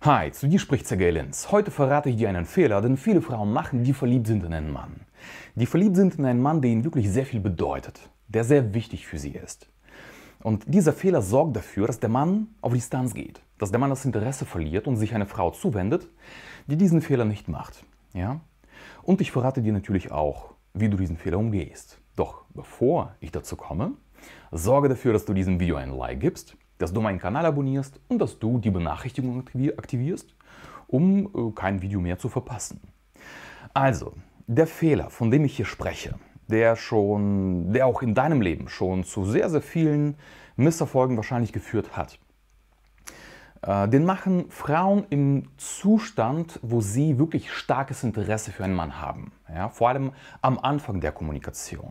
Hi, zu dir spricht Sergej Linz. Heute verrate ich dir einen Fehler, den viele Frauen machen, die verliebt sind in einen Mann. Die verliebt sind in einen Mann, der ihnen wirklich sehr viel bedeutet, der sehr wichtig für sie ist. Und dieser Fehler sorgt dafür, dass der Mann auf Distanz geht, dass der Mann das Interesse verliert und sich einer Frau zuwendet, die diesen Fehler nicht macht. Ja? Und ich verrate dir natürlich auch, wie du diesen Fehler umgehst. Doch bevor ich dazu komme, sorge dafür, dass du diesem Video ein Like gibst, dass du meinen Kanal abonnierst und dass du die Benachrichtigungen aktivierst, um kein Video mehr zu verpassen. Also, der Fehler, von dem ich hier spreche, der auch in deinem Leben schon zu sehr, sehr vielen Misserfolgen wahrscheinlich geführt hat, den machen Frauen im Zustand, wo sie wirklich starkes Interesse für einen Mann haben. Ja, vor allem am Anfang der Kommunikation,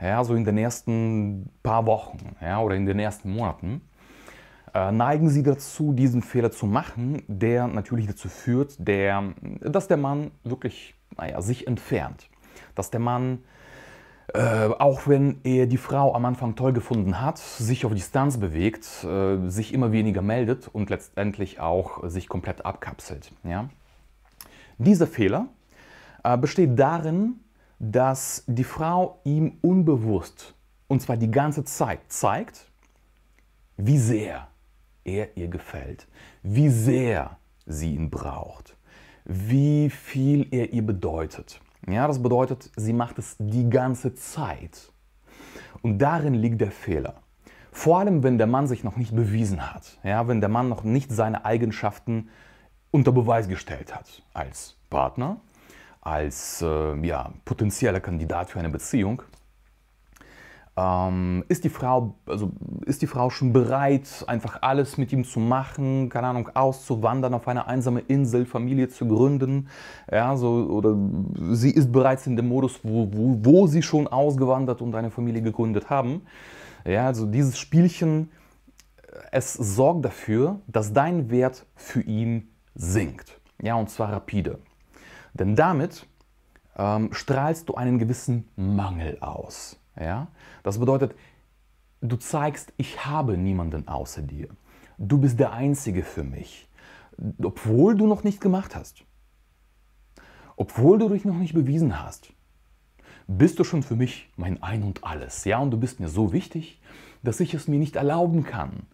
ja, so in den ersten paar Wochen, ja, oder in den ersten Monaten, neigen sie dazu, diesen Fehler zu machen, der natürlich dazu führt, dass der Mann wirklich sich entfernt. Dass der Mann, auch wenn er die Frau am Anfang toll gefunden hat, sich auf Distanz bewegt, sich immer weniger meldet und letztendlich auch sich komplett abkapselt. Ja? Dieser Fehler besteht darin, dass die Frau ihm unbewusst, und zwar die ganze Zeit, zeigt, wie sehr er ihr gefällt, wie sehr sie ihn braucht, wie viel er ihr bedeutet. Ja, das bedeutet, sie macht es die ganze Zeit. Und darin liegt der Fehler. Vor allem, wenn der Mann sich noch nicht bewiesen hat, ja, wenn der Mann noch nicht seine Eigenschaften unter Beweis gestellt hat, als Partner, als potenzieller Kandidat für eine Beziehung. Ist die Frau schon bereit, einfach alles mit ihm zu machen, keine Ahnung, auszuwandern auf eine einsame Insel, Familie zu gründen, ja, so, oder sie ist bereits in dem Modus, wo sie schon ausgewandert und eine Familie gegründet haben. Ja, also dieses Spielchen, es sorgt dafür, dass dein Wert für ihn sinkt, ja, und zwar rapide, denn damit strahlst du einen gewissen Mangel aus. Ja? Das bedeutet, du zeigst, ich habe niemanden außer dir. Du bist der Einzige für mich, obwohl du noch nichts gemacht hast. Obwohl du dich noch nicht bewiesen hast, bist du schon für mich mein Ein und Alles. Ja? Und du bist mir so wichtig, dass ich es mir nicht erlauben kann,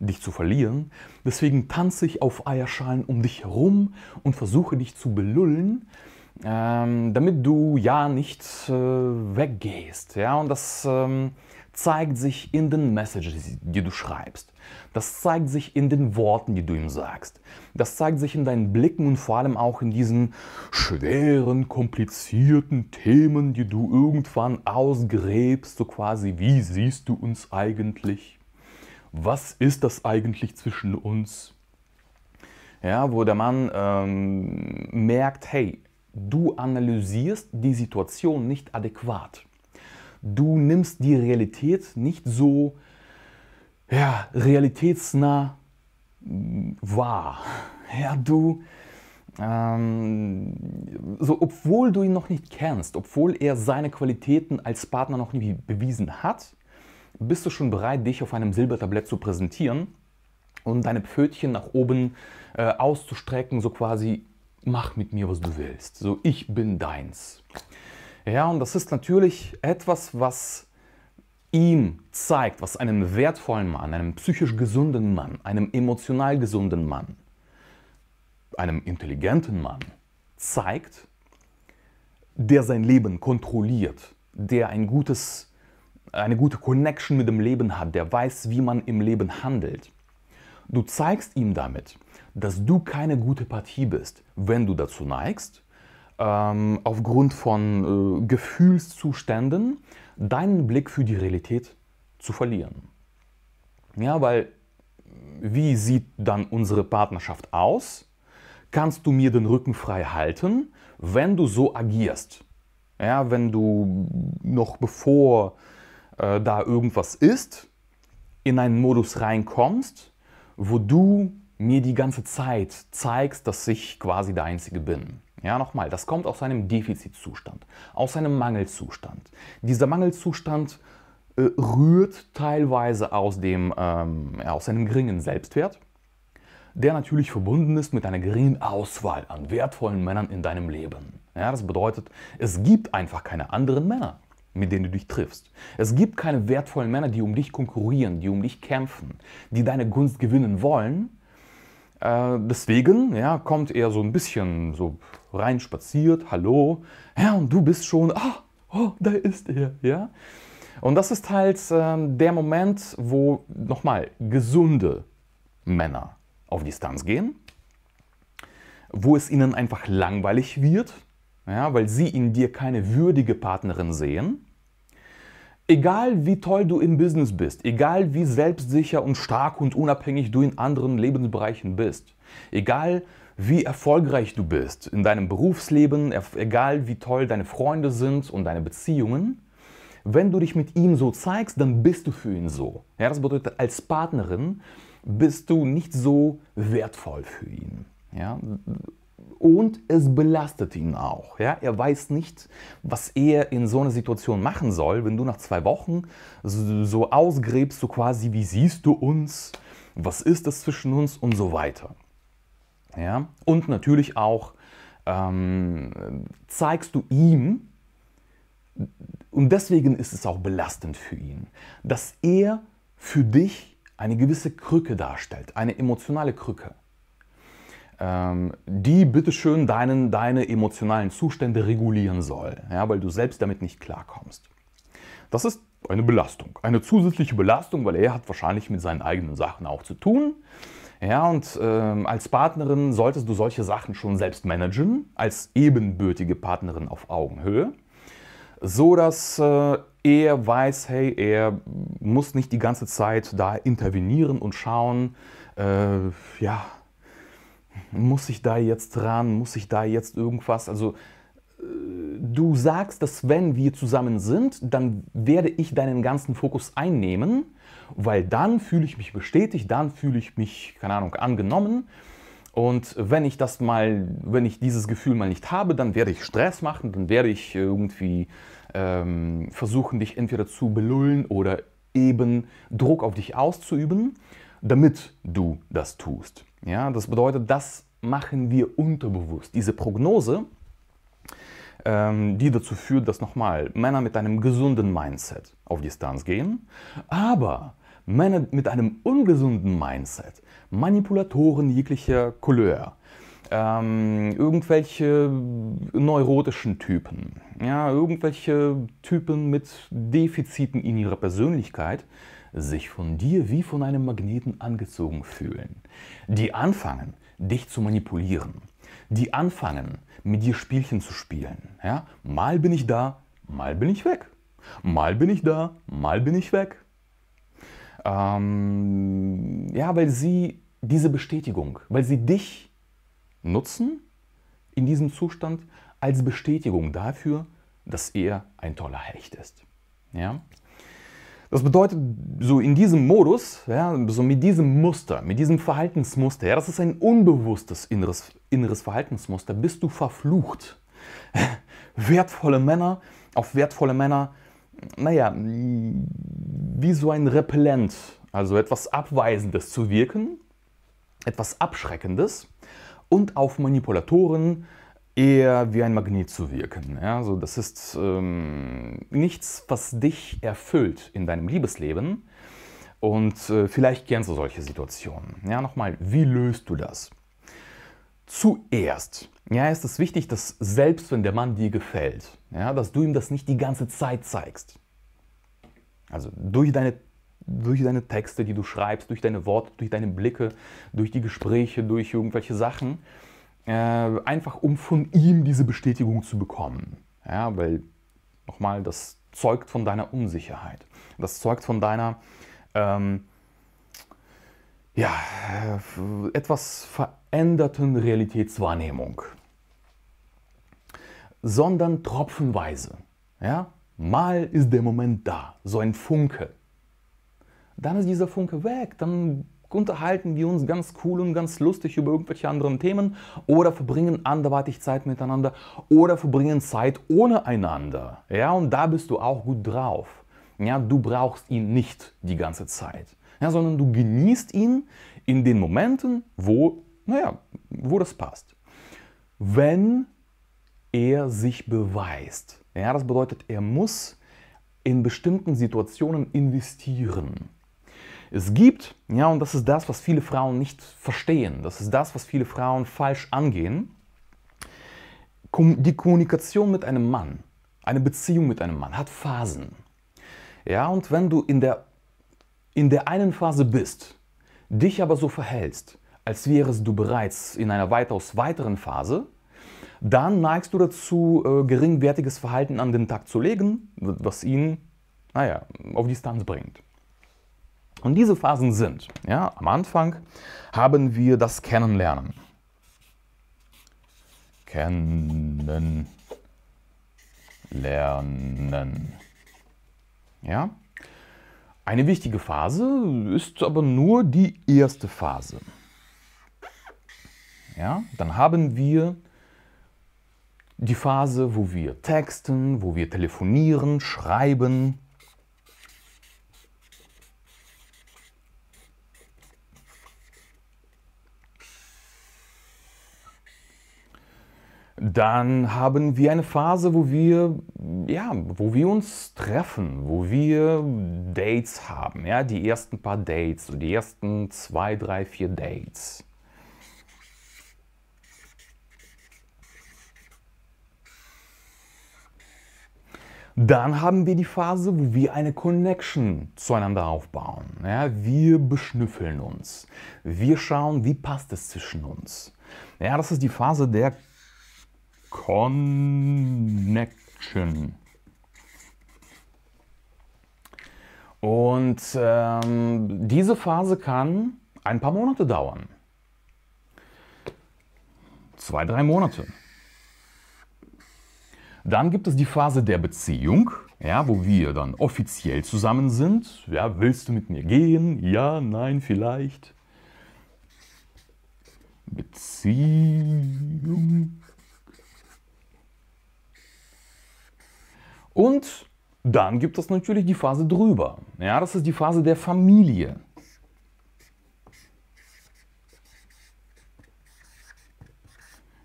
dich zu verlieren. Deswegen tanze ich auf Eierschalen um dich herum und versuche dich zu belullen, damit du ja nicht weggehst. Ja? Und das zeigt sich in den Messages, die du schreibst. Das zeigt sich in den Worten, die du ihm sagst. Das zeigt sich in deinen Blicken und vor allem auch in diesen schweren, komplizierten Themen, die du irgendwann ausgräbst. So quasi, wie siehst du uns eigentlich? Was ist das eigentlich zwischen uns? Ja, wo der Mann merkt, hey, du analysierst die Situation nicht adäquat. Du nimmst die Realität nicht so realitätsnah wahr. Ja, du, obwohl du ihn noch nicht kennst, obwohl er seine Qualitäten als Partner noch nie bewiesen hat, bist du schon bereit, dich auf einem Silbertablett zu präsentieren und deine Pfötchen nach oben auszustrecken, so quasi: Mach mit mir, was du willst. So, ich bin deins. Ja, und das ist natürlich etwas, was ihm zeigt, was einem wertvollen Mann, einem psychisch gesunden Mann, einem emotional gesunden Mann, einem intelligenten Mann zeigt, der sein Leben kontrolliert, der eine gute Connection mit dem Leben hat, der weiß, wie man im Leben handelt. Du zeigst ihm damit, dass du keine gute Partie bist, wenn du dazu neigst, aufgrund von Gefühlszuständen deinen Blick für die Realität zu verlieren. Ja, weil wie sieht dann unsere Partnerschaft aus? Kannst du mir den Rücken frei halten, wenn du so agierst? Ja, wenn du noch bevor da irgendwas ist, in einen Modus reinkommst, wo du mir die ganze Zeit zeigst, dass ich quasi der Einzige bin. Ja, nochmal, das kommt aus einem Defizitzustand, aus einem Mangelzustand. Dieser Mangelzustand rührt teilweise aus einem geringen Selbstwert, der natürlich verbunden ist mit einer geringen Auswahl an wertvollen Männern in deinem Leben. Ja, das bedeutet, es gibt einfach keine anderen Männer, mit denen du dich triffst. Es gibt keine wertvollen Männer, die um dich konkurrieren, die um dich kämpfen, die deine Gunst gewinnen wollen. Deswegen ja, kommt er so ein bisschen so rein spaziert, hallo, ja, und du bist schon, oh, da ist er, ja. Und das ist halt der Moment, wo nochmal gesunde Männer auf Distanz gehen, wo es ihnen einfach langweilig wird, ja, weil sie in dir keine würdige Partnerin sehen. Egal wie toll du im Business bist, egal wie selbstsicher und stark und unabhängig du in anderen Lebensbereichen bist, egal wie erfolgreich du bist in deinem Berufsleben, egal wie toll deine Freunde sind und deine Beziehungen, wenn du dich mit ihm so zeigst, dann bist du für ihn so. Ja, das bedeutet, als Partnerin bist du nicht so wertvoll für ihn. Ja? Und es belastet ihn auch. Ja? Er weiß nicht, was er in so einer Situation machen soll, wenn du nach 2 Wochen so ausgräbst, so quasi, wie siehst du uns, was ist das zwischen uns und so weiter. Ja? Und natürlich auch zeigst du ihm, und deswegen ist es auch belastend für ihn, dass er für dich eine gewisse Krücke darstellt, eine emotionale Krücke, die bitteschön deine emotionalen Zustände regulieren soll, ja, weil du selbst damit nicht klarkommst. Das ist eine Belastung, eine zusätzliche Belastung, weil er hat wahrscheinlich mit seinen eigenen Sachen auch zu tun. Ja, und als Partnerin solltest du solche Sachen schon selbst managen, als ebenbürtige Partnerin auf Augenhöhe, so dass er weiß, hey, er muss nicht die ganze Zeit da intervenieren und schauen, ja, muss ich da jetzt ran, muss ich da jetzt irgendwas, also du sagst, dass wenn wir zusammen sind, dann werde ich deinen ganzen Fokus einnehmen, weil dann fühle ich mich bestätigt, dann fühle ich mich, keine Ahnung, angenommen. Und wenn ich dieses Gefühl mal nicht habe, dann werde ich Stress machen, dann werde ich irgendwie versuchen, dich entweder zu belullen oder eben Druck auf dich auszuüben, damit du das tust. Ja, das bedeutet, das machen wir unterbewusst. Diese Prognose, die dazu führt, dass nochmal Männer mit einem gesunden Mindset auf Distanz gehen, aber Männer mit einem ungesunden Mindset, Manipulatoren jeglicher Couleur, irgendwelche neurotischen Typen, ja, irgendwelche Typen mit Defiziten in ihrer Persönlichkeit, sich von dir wie von einem Magneten angezogen fühlen, die anfangen, dich zu manipulieren, die anfangen, mit dir Spielchen zu spielen. Ja? Mal bin ich da, mal bin ich weg. Mal bin ich da, mal bin ich weg. Ja, weil sie diese Bestätigung, weil sie dich nutzen in diesem Zustand als Bestätigung dafür, dass er ein toller Hecht ist. Ja? Das bedeutet, so in diesem Modus, ja, so mit diesem Muster, mit diesem Verhaltensmuster, ja, das ist ein unbewusstes inneres Verhaltensmuster, bist du verflucht. Wertvolle Männer auf wertvolle Männer, naja, wie so ein Repellent, also etwas Abweisendes zu wirken, etwas Abschreckendes, und auf Manipulatoren eher wie ein Magnet zu wirken. Ja, so, das ist nichts, was dich erfüllt in deinem Liebesleben, und vielleicht kennst du solche Situationen. Ja, nochmal, wie löst du das? Zuerst, ja, ist es wichtig, dass selbst wenn der Mann dir gefällt, ja, dass du ihm das nicht die ganze Zeit zeigst. Also durch deine Texte, die du schreibst, durch deine Worte, durch deine Blicke, durch die Gespräche, durch irgendwelche Sachen, einfach um von ihm diese Bestätigung zu bekommen. Ja, weil, nochmal, das zeugt von deiner Unsicherheit. Das zeugt von deiner, ja, etwas veränderten Realitätswahrnehmung. Sondern tropfenweise. Ja? Mal ist der Moment da, so ein Funke. Dann ist dieser Funke weg, dann unterhalten wir uns ganz cool und ganz lustig über irgendwelche anderen Themen oder verbringen anderweitig Zeit miteinander oder verbringen Zeit ohne einander. Ja, und da bist du auch gut drauf. Ja, du brauchst ihn nicht die ganze Zeit, ja, sondern du genießt ihn in den Momenten, wo, wo das passt. Wenn er sich beweist, ja, das bedeutet, er muss in bestimmten Situationen investieren. Es gibt, ja, und das ist das, was viele Frauen nicht verstehen, das ist das, was viele Frauen falsch angehen, die Kommunikation mit einem Mann, eine Beziehung mit einem Mann hat Phasen. Ja, und wenn du in der einen Phase bist, dich aber so verhältst, als wärest du bereits in einer weitaus weiteren Phase, dann neigst du dazu, geringwertiges Verhalten an den Tag zu legen, was ihn, naja, auf Distanz bringt. Und diese Phasen sind, ja, am Anfang haben wir das Kennenlernen. Kennenlernen. Ja? Eine wichtige Phase ist aber nur die erste Phase. Ja? Dann haben wir die Phase, wo wir texten, wo wir telefonieren, schreiben. Dann haben wir eine Phase, wo wir, ja, wo wir uns treffen, wo wir Dates haben. Ja, die ersten paar Dates, so die ersten 2, 3, 4 Dates. Dann haben wir die Phase, wo wir eine Connection zueinander aufbauen. Ja, wir beschnüffeln uns. Wir schauen, wie passt es zwischen uns. Ja, das ist die Phase der Connection. Und diese Phase kann ein paar Monate dauern. 2, 3 Monate. Dann gibt es die Phase der Beziehung, ja, wo wir dann offiziell zusammen sind. Ja, willst du mit mir gehen? Ja, nein, vielleicht. Beziehung. Und dann gibt es natürlich die Phase drüber. Ja, das ist die Phase der Familie.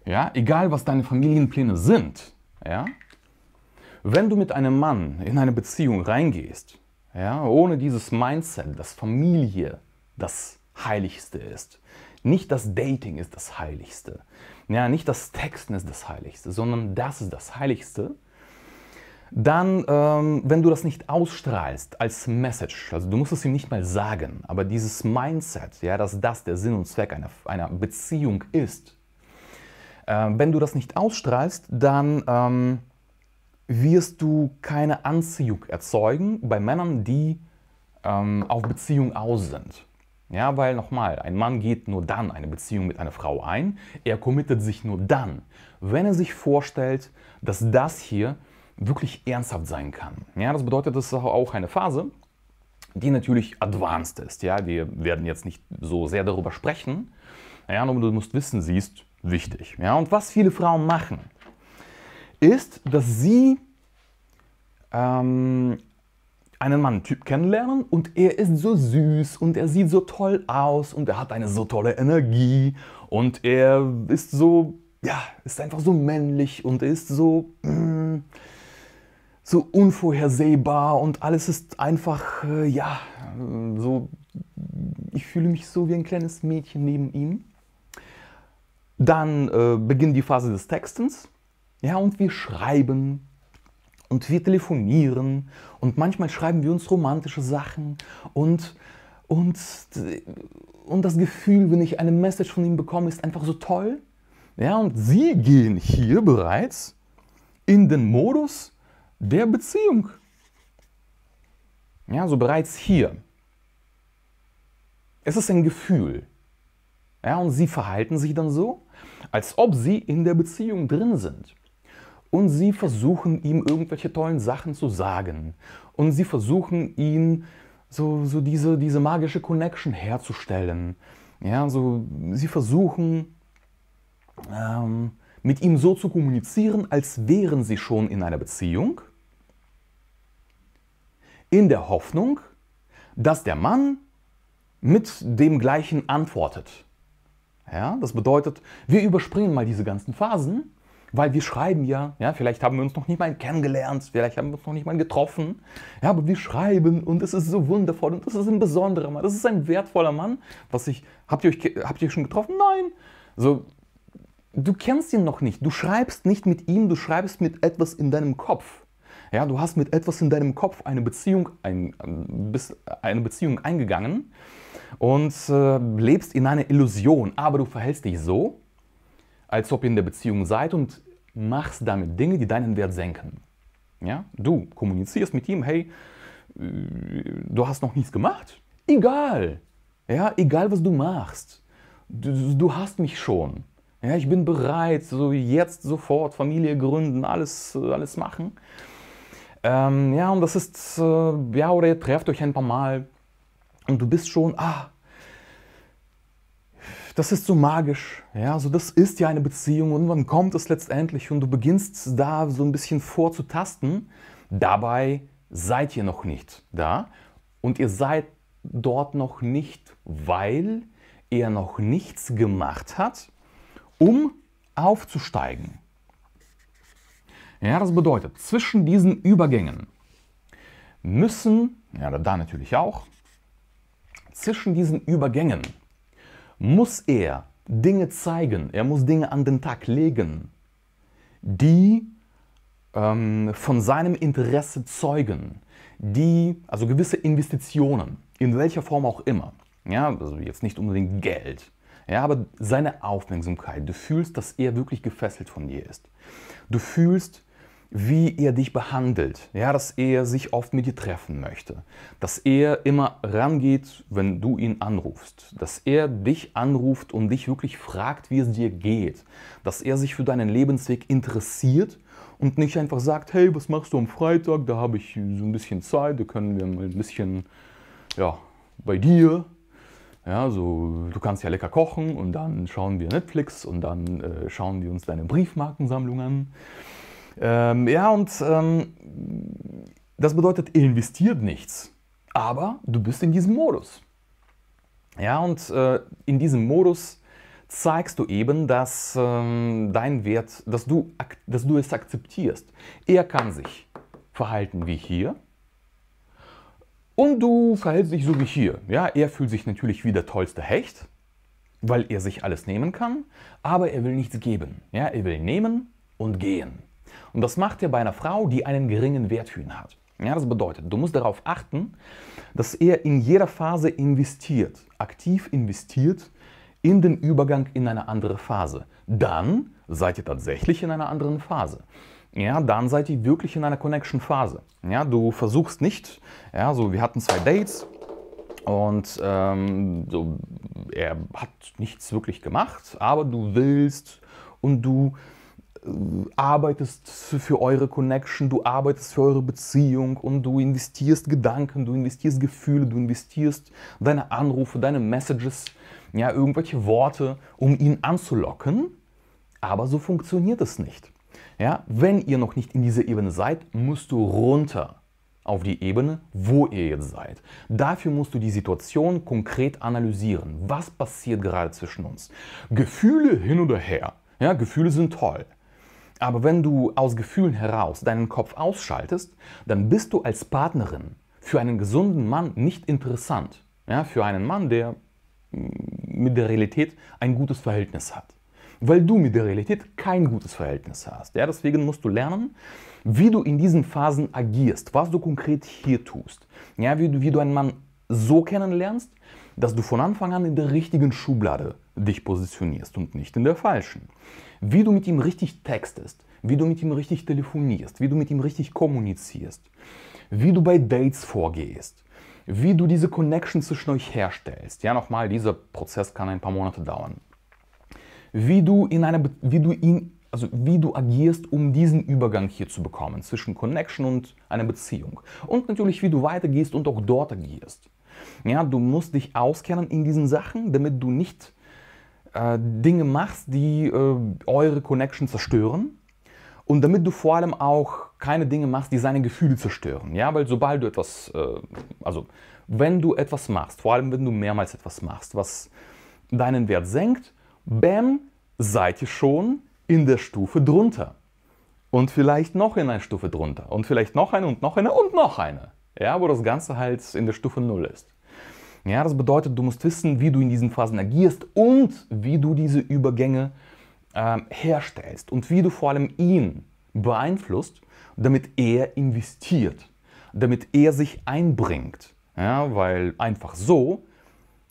Ja, egal was deine Familienpläne sind, ja, wenn du mit einem Mann in eine Beziehung reingehst, ja, ohne dieses Mindset, dass Familie das Heiligste ist, nicht das Dating ist das Heiligste, ja, nicht das Texten ist das Heiligste, sondern das ist das Heiligste, dann, wenn du das nicht ausstrahlst als Message, also du musst es ihm nicht mal sagen, aber dieses Mindset, ja, dass das der Sinn und Zweck einer Beziehung ist, wenn du das nicht ausstrahlst, dann wirst du keine Anziehung erzeugen bei Männern, die auf Beziehung aus sind. Ja, weil nochmal, ein Mann geht nur dann eine Beziehung mit einer Frau ein, er committet sich nur dann, wenn er sich vorstellt, dass das hier wirklich ernsthaft sein kann. Ja, das bedeutet, das ist auch eine Phase, die natürlich advanced ist. Ja, wir werden jetzt nicht so sehr darüber sprechen, ja, aber du musst wissen, sie ist wichtig. Ja, und was viele Frauen machen, ist, dass sie einen Mann-Typ kennenlernen und er ist so süß und er sieht so toll aus und er hat eine so tolle Energie und er ist so, ja, ist einfach so männlich und er ist so so unvorhersehbar und alles ist einfach, ja, so, ich fühle mich so wie ein kleines Mädchen neben ihm. Dann beginnt die Phase des Textens, ja, und wir schreiben und wir telefonieren und manchmal schreiben wir uns romantische Sachen und das Gefühl, wenn ich eine Message von ihm bekomme, ist einfach so toll. Ja, und sie gehen hier bereits in den Modus der Beziehung. Ja, so bereits hier. Es ist ein Gefühl. Ja, und sie verhalten sich dann so, als ob sie in der Beziehung drin sind. Und sie versuchen, ihm irgendwelche tollen Sachen zu sagen. Und sie versuchen, ihn so diese magische Connection herzustellen. Ja, so, sie versuchen, mit ihm so zu kommunizieren, als wären sie schon in einer Beziehung, in der Hoffnung, dass der Mann mit dem gleichen antwortet. Ja, das bedeutet, wir überspringen mal diese ganzen Phasen, weil wir schreiben ja, vielleicht haben wir uns noch nicht mal kennengelernt, vielleicht haben wir uns noch nicht mal getroffen, ja, aber wir schreiben und es ist so wundervoll und das ist ein besonderer Mann, das ist ein wertvoller Mann, habt ihr euch schon getroffen? Nein! So, du kennst ihn noch nicht, du schreibst nicht mit ihm, du schreibst mit etwas in deinem Kopf. Ja, du hast mit etwas in deinem Kopf eine Beziehung eingegangen und lebst in einer Illusion, aber du verhältst dich so, als ob ihr in der Beziehung seid und machst damit Dinge, die deinen Wert senken. Ja? Du kommunizierst mit ihm, hey, du hast noch nichts gemacht? Egal! Ja, egal, was du machst. Du hast mich schon. Ja, ich bin bereit, so jetzt sofort Familie gründen, alles machen. Ja, und das ist, ja, oder ihr trefft euch ein paar Mal und du bist schon, das ist so magisch, ja, so das ist ja eine Beziehung und wann kommt es letztendlich und du beginnst da so ein bisschen vorzutasten, dabei seid ihr noch nicht da und ihr seid dort noch nicht, weil er noch nichts gemacht hat, um aufzusteigen. Ja, das bedeutet, zwischen diesen Übergängen müssen, ja, da natürlich auch, zwischen diesen Übergängen muss er Dinge zeigen, er muss Dinge an den Tag legen, die von seinem Interesse zeugen, die, also gewisse Investitionen, in welcher Form auch immer, ja, also jetzt nicht unbedingt Geld, ja, aber seine Aufmerksamkeit, du fühlst, dass er wirklich gefesselt von dir ist, du fühlst, wie er dich behandelt, ja, dass er sich oft mit dir treffen möchte, dass er immer rangeht, wenn du ihn anrufst, dass er dich anruft und dich wirklich fragt, wie es dir geht, dass er sich für deinen Lebensweg interessiert und nicht einfach sagt, hey, was machst du am Freitag, da habe ich so ein bisschen Zeit, da können wir mal ein bisschen, ja, bei dir, ja, so, du kannst ja lecker kochen und dann schauen wir Netflix und dann schauen wir uns deine Briefmarkensammlung an. Ja, und das bedeutet, er investiert nichts, aber du bist in diesem Modus. Ja, und in diesem Modus zeigst du eben, dass dein Wert, dass du es akzeptierst. Er kann sich verhalten wie hier und du verhältst dich so wie hier. Ja, er fühlt sich natürlich wie der tollste Hecht, weil er sich alles nehmen kann, aber er will nichts geben. Ja, er will nehmen und gehen. Und das macht er bei einer Frau, die einen geringen Wert für ihn hat. Ja, das bedeutet, du musst darauf achten, dass er in jeder Phase investiert, aktiv investiert in den Übergang in eine andere Phase. Dann seid ihr tatsächlich in einer anderen Phase. Ja, dann seid ihr wirklich in einer Connection-Phase. Ja, du versuchst nicht, ja, so wir hatten 2 Dates und so, er hat nichts wirklich gemacht, aber du willst und du arbeitest für eure Connection, du arbeitest für eure Beziehung und du investierst Gedanken, du investierst Gefühle, du investierst deine Anrufe, deine Messages, ja, irgendwelche Worte, um ihn anzulocken, aber so funktioniert es nicht. Ja, wenn ihr noch nicht in dieser Ebene seid, musst du runter auf die Ebene, wo ihr jetzt seid. Dafür musst du die Situation konkret analysieren. Was passiert gerade zwischen uns? Gefühle hin oder her. Ja, Gefühle sind toll. Aber wenn du aus Gefühlen heraus deinen Kopf ausschaltest, dann bist du als Partnerin für einen gesunden Mann nicht interessant. Ja, für einen Mann, der mit der Realität ein gutes Verhältnis hat. Weil du mit der Realität kein gutes Verhältnis hast. Ja, deswegen musst du lernen, wie du in diesen Phasen agierst, was du konkret hier tust. Ja, wie du einen Mann so kennenlernst, dass du von Anfang an in der richtigen Schublade dich positionierst und nicht in der falschen. Wie du mit ihm richtig textest, wie du mit ihm richtig telefonierst, wie du mit ihm richtig kommunizierst, wie du bei Dates vorgehst, wie du diese Connection zwischen euch herstellst. Ja, nochmal, dieser Prozess kann ein paar Monate dauern. Wie du agierst, um diesen Übergang hier zu bekommen, zwischen Connection und einer Beziehung. Und natürlich, wie du weitergehst und auch dort agierst. Ja, du musst dich auskennen in diesen Sachen, damit du nicht Dinge machst, die eure Connection zerstören und damit du vor allem auch keine Dinge machst, die seine Gefühle zerstören. Ja, weil sobald du etwas, also wenn du etwas machst, vor allem wenn du mehrmals etwas machst, was deinen Wert senkt, bam, seid ihr schon in der Stufe drunter. Und vielleicht noch in eine Stufe drunter. Und vielleicht noch eine und noch eine und noch eine. Ja, wo das Ganze halt in der Stufe 0 ist. Ja, das bedeutet, du musst wissen, wie du in diesen Phasen agierst und wie du diese Übergänge herstellst. Und wie du vor allem ihn beeinflusst, damit er investiert. Damit er sich einbringt. Ja, weil einfach so,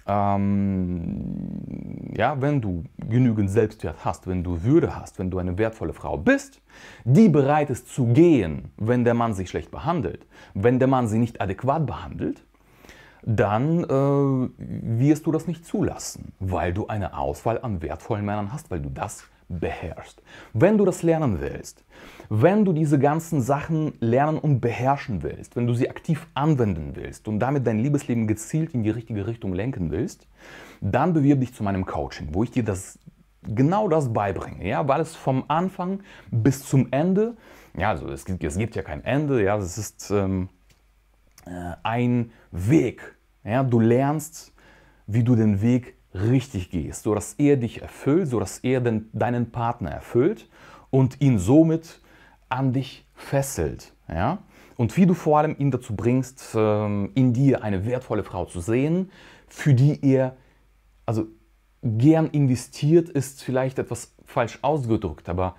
ja, wenn du genügend Selbstwert hast, wenn du Würde hast, wenn du eine wertvolle Frau bist, die bereit ist zu gehen, wenn der Mann sich schlecht behandelt, wenn der Mann sie nicht adäquat behandelt, dann wirst du das nicht zulassen, weil du eine Auswahl an wertvollen Männern hast, weil du das beherrschst. Wenn du das lernen willst, wenn du diese ganzen Sachen lernen und beherrschen willst, wenn du sie aktiv anwenden willst und damit dein Liebesleben gezielt in die richtige Richtung lenken willst, dann bewirb dich zu meinem Coaching, wo ich dir das, genau das beibringe, ja, weil es vom Anfang bis zum Ende, ja, also es gibt ja kein Ende, ja, es ist ein Weg, ja, du lernst, wie du den Weg richtig gehst, sodass er dich erfüllt, sodass er deinen Partner erfüllt und ihn somit an dich fesselt. Ja? Und wie du vor allem ihn dazu bringst, in dir eine wertvolle Frau zu sehen, für die er also gern investiert, ist vielleicht etwas falsch ausgedrückt, aber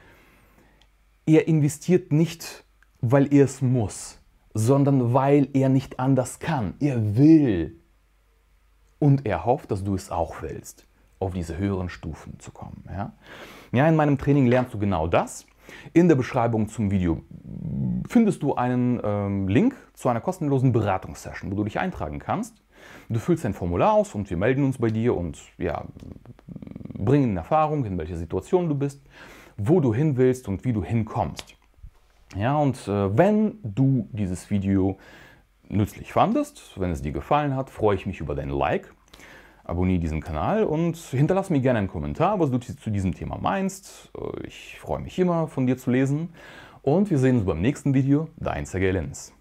er investiert nicht, weil er es muss, sondern weil er nicht anders kann. Er will. Und er hofft, dass du es auch willst, auf diese höheren Stufen zu kommen. Ja? Ja, in meinem Training lernst du genau das. In der Beschreibung zum Video findest du einen Link zu einer kostenlosen Beratungssession, wo du dich eintragen kannst. Du füllst ein Formular aus und wir melden uns bei dir und ja, bringen in Erfahrung, in welcher Situation du bist, wo du hin willst und wie du hinkommst. Ja, und wenn du dieses Video nützlich fandest, wenn es dir gefallen hat, freue ich mich über dein Like, abonniere diesen Kanal und hinterlasse mir gerne einen Kommentar, was du zu diesem Thema meinst. Ich freue mich immer, von dir zu lesen und wir sehen uns beim nächsten Video. Dein Sergej Linz.